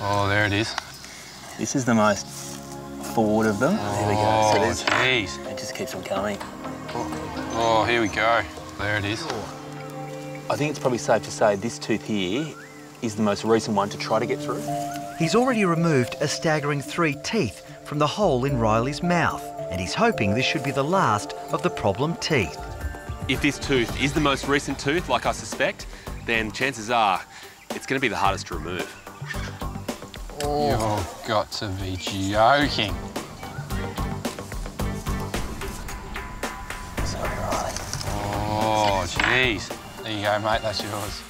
Oh, there it is. This is the most forward of them. Oh, there we go. So geez. It just keeps on coming. Oh, here we go. There it is. I think it's probably safe to say this tooth here is the most recent one to try to get through. He's already removed a staggering 3 teeth from the hole in Riley's mouth, and he's hoping this should be the last of the problem teeth. If this tooth is the most recent tooth, like I suspect, then chances are it's going to be the hardest to remove. Oh. You've got to be joking. Sorry, Riley. Oh, jeez. There you go, mate, that's yours.